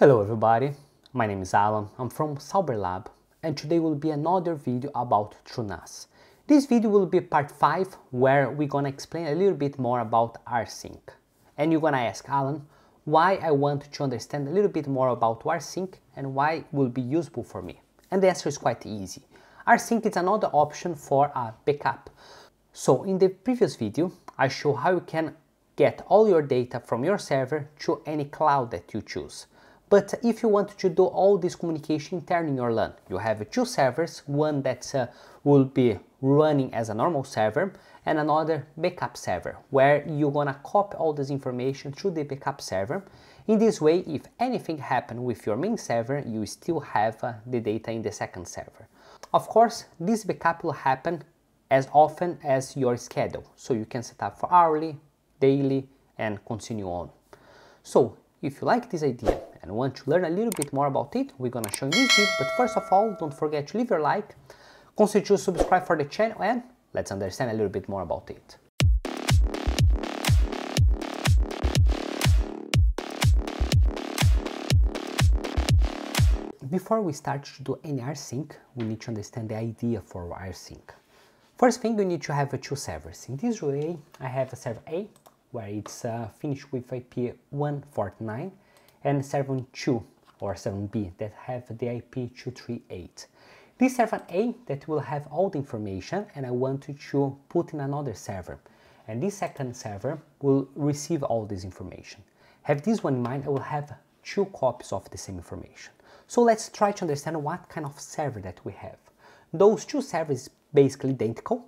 Hello everybody, my name is Alan, I'm from Sauberlab, and today will be another video about TrueNAS. This video will be part 5, where we're gonna explain a little bit more about rsync. And you're gonna ask, Alan, why I want to understand a little bit more about rsync and why it will be useful for me. And the answer is quite easy. Rsync is another option for a backup. So in the previous video, I show how you can get all your data from your server to any cloud that you choose. But if you want to do all this communication internally in your LAN, you have two servers, one that will be running as a normal server and another backup server, where you're gonna copy all this information to the backup server. In this way, if anything happens with your main server, you still have the data in the second server. Of course, this backup will happen as often as your schedule, so you can set up for hourly, daily, and continue on. So, if you like this idea and want to learn a little bit more about it, we're gonna show you this video, but first of all, don't forget to leave your like, consider to subscribe for the channel, and let's understand a little bit more about it. Before we start to do any rsync, we need to understand the idea for rsync. First thing, you need to have two servers. In this way, I have a server A, where it's finished with IP 149, and server 2 or 7B that have the IP 238. This server A that will have all the information, and I want to put in another server, and this second server will receive all this information. Have this one in mind, I will have two copies of the same information. So let's try to understand what kind of server that we have. Those two servers basically identical.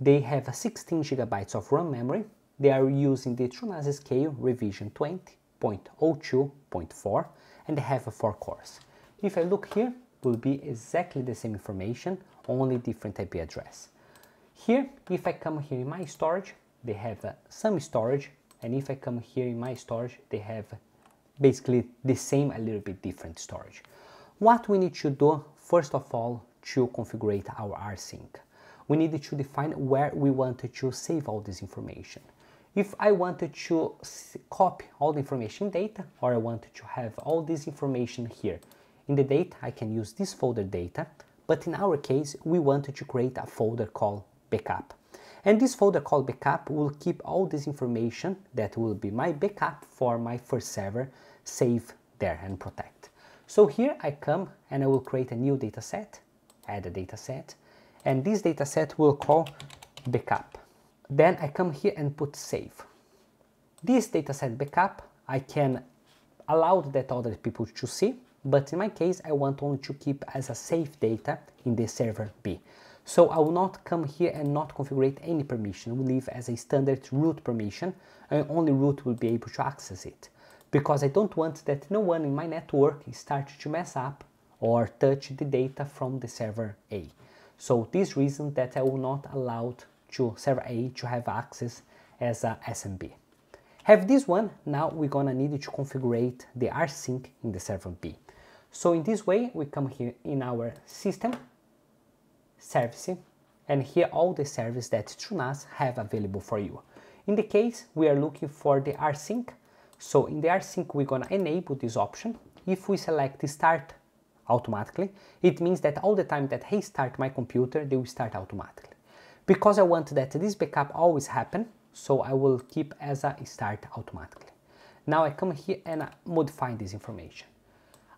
They have 16 gigabytes of RAM memory. They are using the TrueNAS Scale revision 20.02.4, and they have 4 cores. If I look here, it will be exactly the same information, only different IP address. Here, if I come here in my storage, they have some storage, and if I come here in my storage, they have basically the same, a little bit different storage. What we need to do, first of all, to configure our rsync, we need to define where we want to save all this information. If I wanted to copy all the information data, or I wanted to have all this information here in the data, I can use this folder data, but in our case, we wanted to create a folder called backup. And this folder called backup will keep all this information that will be my backup for my first server, save there and protect. So here I come and I will create a new data set, add a data set, and this data set will call backup. Then I come here and put save. This dataset backup, I can allow that other people to see, but in my case, I want only to keep as a safe data in the server B. So I will not come here and not configure any permission. We'll leave as a standard root permission, and only root will be able to access it, because I don't want that no one in my network starts to mess up or touch the data from the server A. So this reason that I will not allow to server A to have access as a SMB. Have this one, now we're gonna need to configure the rsync in the server B. So in this way, we come here in our system, service, and here all the services that TrueNAS have available for you. In the case, we are looking for the rsync. So in the rsync, we're gonna enable this option. If we select start automatically, it means that all the time that I start my computer, they will start automatically. Because I want that this backup always happen, so I will keep as a start automatically. Now I come here and modify this information.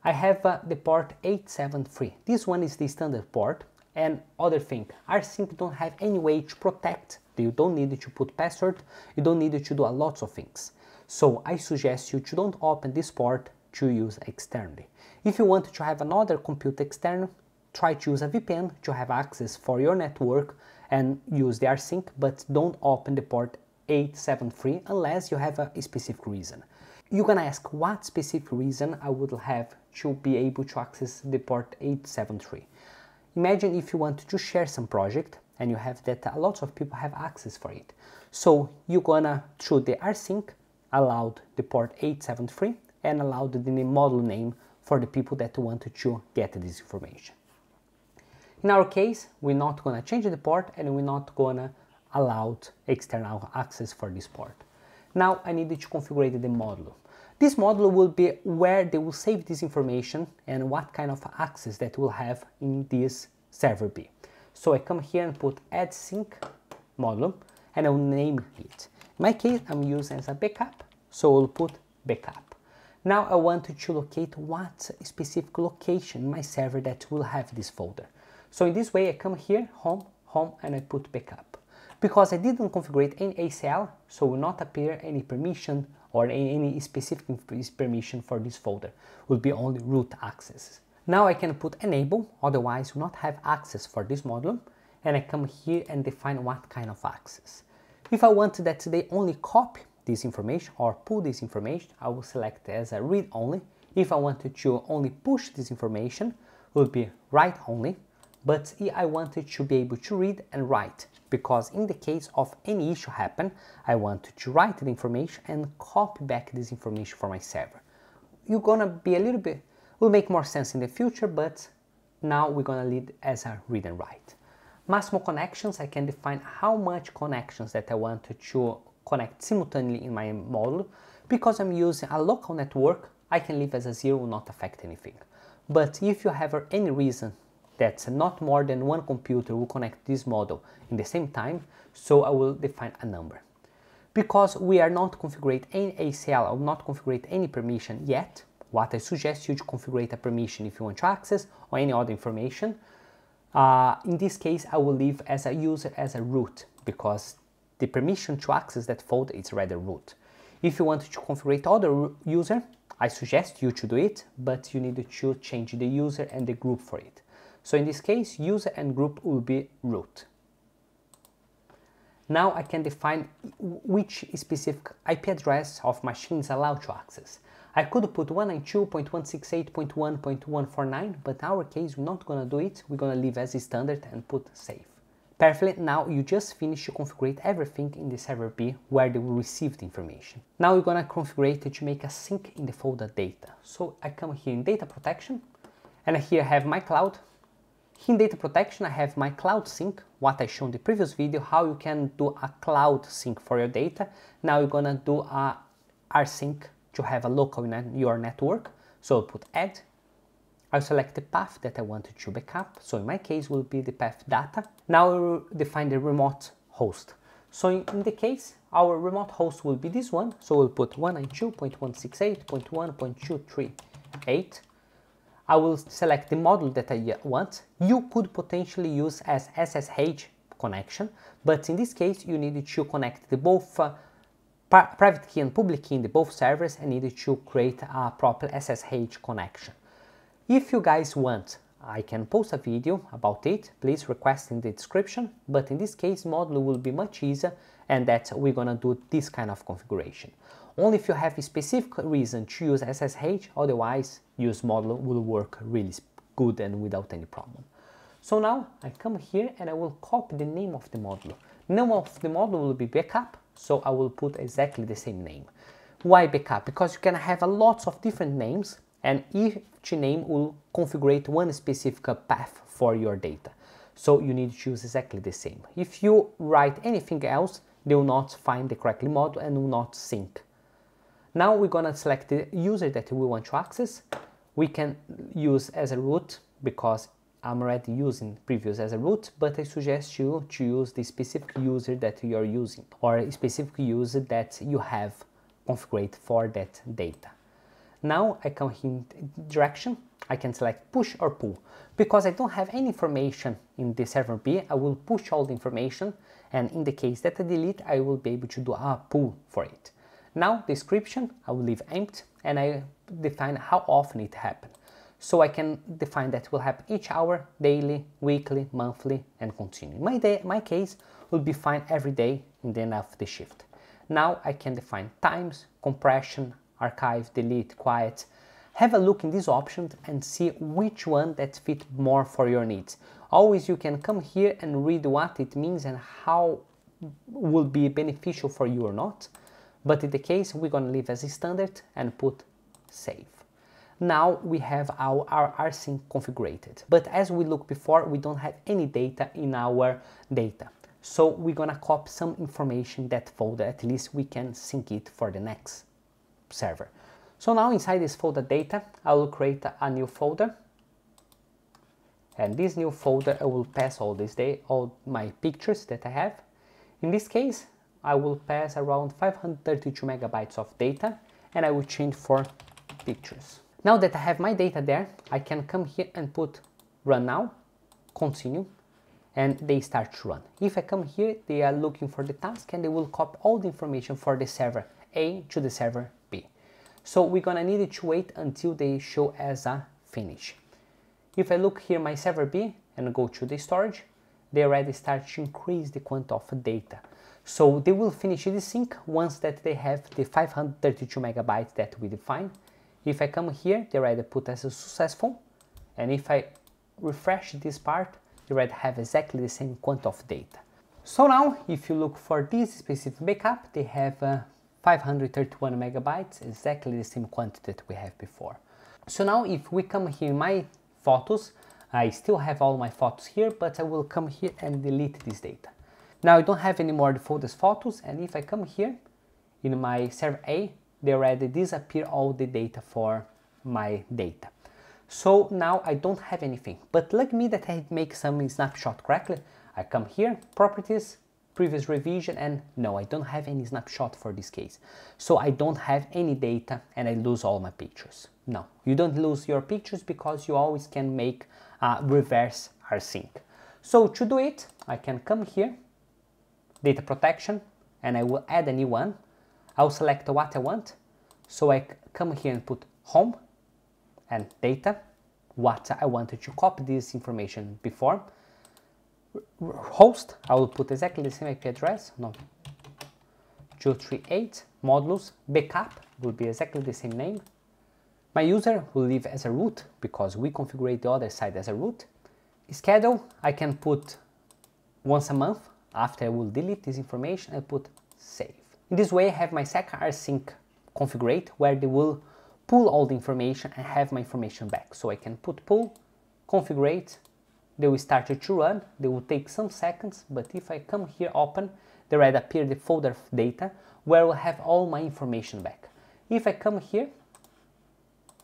I have the port 873. This one is the standard port. And other thing, rsync don't have any way to protect. You don't need to put password. You don't need to do a lot of things. So I suggest you to don't open this port to use externally. If you want to have another computer external, try to use a VPN to have access for your network and use the rsync, but don't open the port 873 unless you have a specific reason. You're gonna ask what specific reason I would have to be able to access the port 873. Imagine if you want to share some project and you have that a lot of people have access for it. So you're gonna, through the rsync, allow the port 873 and allow the model name for the people that want to get this information. In our case, we're not gonna change the port and we're not gonna allow external access for this port. Now I need to configure the module. This module will be where they will save this information and what kind of access that will have in this server B. So I come here and put add sync module and I will name it. In my case, I'm using as a backup, so I'll put backup. Now I want to locate what specific location in my server that will have this folder. So in this way, I come here, home, home, and I put backup. Because I didn't configure any ACL, so will not appear any permission or any specific permission for this folder. Will be only root access. Now I can put enable, otherwise will not have access for this module. And I come here and define what kind of access. If I want that they only copy this information or pull this information, I will select as a read only. If I wanted to only push this information, will be write only. But I wanted to be able to read and write, because in the case of any issue happen, I wanted to write the information and copy back this information for my server. You're gonna be a little bit, will make more sense in the future, but now we're gonna lead as a read and write. Maximum connections, I can define how much connections that I wanted to connect simultaneously in my module. Because I'm using a local network, I can leave as a zero, will not affect anything. But if you have any reason that not more than one computer will connect this module in the same time, so I will define a number. Because we are not configured any ACL, I will not configure any permission yet. What I suggest you to configure a permission if you want to access or any other information. In this case, I will leave as a user as a root, because the permission to access that folder is rather root. If you want to configure other user, I suggest you to do it, but you need to change the user and the group for it. So in this case, user and group will be root. Now I can define which specific IP address of machine is allowed to access. I could put 192.168.1.149, but in our case, we're not gonna do it. We're gonna leave as standard and put save. Perfectly, now you just finish to configure everything in the server B where they will receive the information. Now we're gonna configure it to make a sync in the folder data. So I come here in data protection, and here I have my cloud. In data protection, I have my cloud sync, what I showed in the previous video, how you can do a cloud sync for your data. Now you're gonna do a rsync to have a local in your network. So I'll put add. I'll select the path that I wanted to backup. So in my case, will be the path data. Now I'll define the remote host. So in the case, our remote host will be this one. So we'll put 192.168.1.238. I will select the module that I want. You could potentially use as SSH connection, but in this case, you need to connect the both private key and public key in the both servers and need to create a proper SSH connection. If you guys want, I can post a video about it. Please request in the description, but in this case, module will be much easier and that we're gonna do this kind of configuration. Only if you have a specific reason to use SSH, otherwise use module will work really good and without any problem. So now I come here and I will copy the name of the module. Name of the module will be backup, so I will put exactly the same name. Why backup? Because you can have a lots of different names and each name will configure one specific path for your data. So you need to choose exactly the same. If you write anything else, they will not find the correct module and will not sync. Now we're gonna select the user that we want to access. We can use as a root because I'm already using previous as a root, but I suggest you to use the specific user that you are using or a specific user that you have configured for that data. Now I come in direction, I can select push or pull. Because I don't have any information in the server B, I will push all the information, and in the case that I delete, I will be able to do a pull for it. Now description, I will leave empty and I define how often it happens. So I can define that will happen each hour, daily, weekly, monthly, and continue. My case will be fine every day in the end of the shift. Now I can define times, compression, archive, delete, quiet. Have a look in these options and see which one that fit more for your needs. Always you can come here and read what it means and how will be beneficial for you or not. But in the case, we're gonna leave as a standard and put save. Now we have our rsync configured. But as we looked before, we don't have any data in our data. So we're gonna copy some information that folder, at least we can sync it for the next server. So now inside this folder data, I will create a new folder. And this new folder, I will pass all my pictures that I have. In this case, I will pass around 532 megabytes of data, and I will change for pictures. Now that I have my data there, I can come here and put run now, continue, and they start to run. If I come here, they are looking for the task, and they will copy all the information for the server A to the server B. So we're gonna need to wait until they show as a finish. If I look here my server B and go to the storage, they already start to increase the quant of data. So they will finish the sync once that they have the 532 megabytes that we define. If I come here, they already put as a successful. And if I refresh this part, they already have exactly the same quant of data. So now, if you look for this specific backup, they have 531 megabytes, exactly the same quant that we have before. So now, if we come here, my photos, I still have all my photos here, but I will come here and delete this data. Now I don't have any more the folders photos, and if I come here in my server A, they already disappear all the data for my data. So now I don't have anything, but let me that I make some snapshot correctly. I come here, properties, previous revision, and no, I don't have any snapshot for this case. So I don't have any data and I lose all my pictures. No, you don't lose your pictures because you always can make a reverse rsync. So to do it, I can come here, data protection, and I will add a new one. I'll select what I want. So I come here and put home and data, what I wanted to copy this information before. Host, I will put exactly the same IP address, no, 238, modulus, backup will be exactly the same name. My user will leave as a root because we configure the other side as a root. Schedule, I can put once a month. After I will delete this information, I put save. In this way, I have my second rsync configured where they will pull all the information and have my information back. So I can put pull, configure. They will start to run, they will take some seconds, but if I come here open, there will appear the folder of data where I will have all my information back. If I come here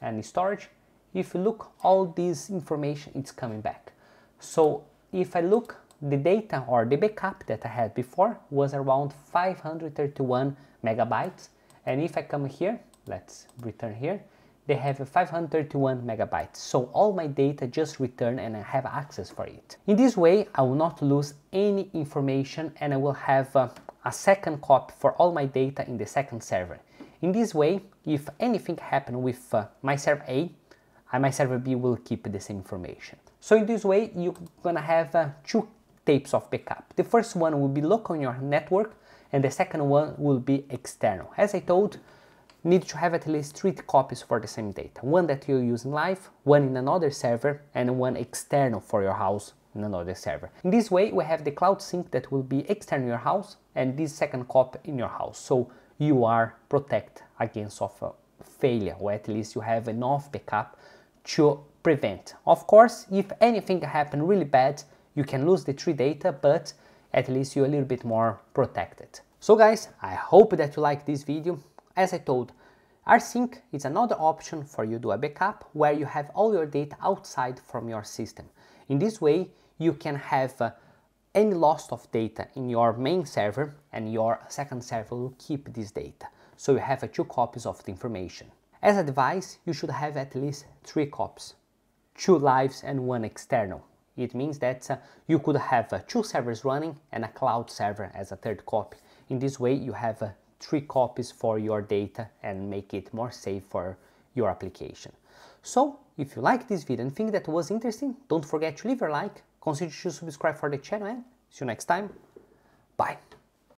and storage, if you look all this information, it's coming back. So if I look, the data or the backup that I had before was around 531 megabytes. And if I come here, let's return here, they have a 531 megabytes. So all my data just return and I have access for it. In this way, I will not lose any information and I will have a second copy for all my data in the second server. In this way, if anything happen with my server A, my server B will keep the same information. So in this way, you're gonna have two types of backup. The first one will be local on your network and the second one will be external. As I told, you need to have at least 3 copies for the same data. One that you use in live, one in another server, and one external for your house in another server. In this way, we have the cloud sync that will be external in your house and this second copy in your house. So you are protected against failure, or at least you have enough backup to prevent. Of course, if anything happen really bad, you can lose the 3 data, but at least you're a little bit more protected. So guys, I hope that you like this video. As I told, rsync is another option for you to do a backup where you have all your data outside from your system. In this way, you can have any loss of data in your main server and your second server will keep this data. So you have 2 copies of the information. As a device, you should have at least 3 copies, 2 lives and 1 external. It means that you could have 2 servers running and a cloud server as a 3rd copy. In this way, you have 3 copies for your data and make it more safe for your application. So, if you like this video and think that was interesting, don't forget to leave your like, consider to subscribe for the channel, and see you next time. Bye!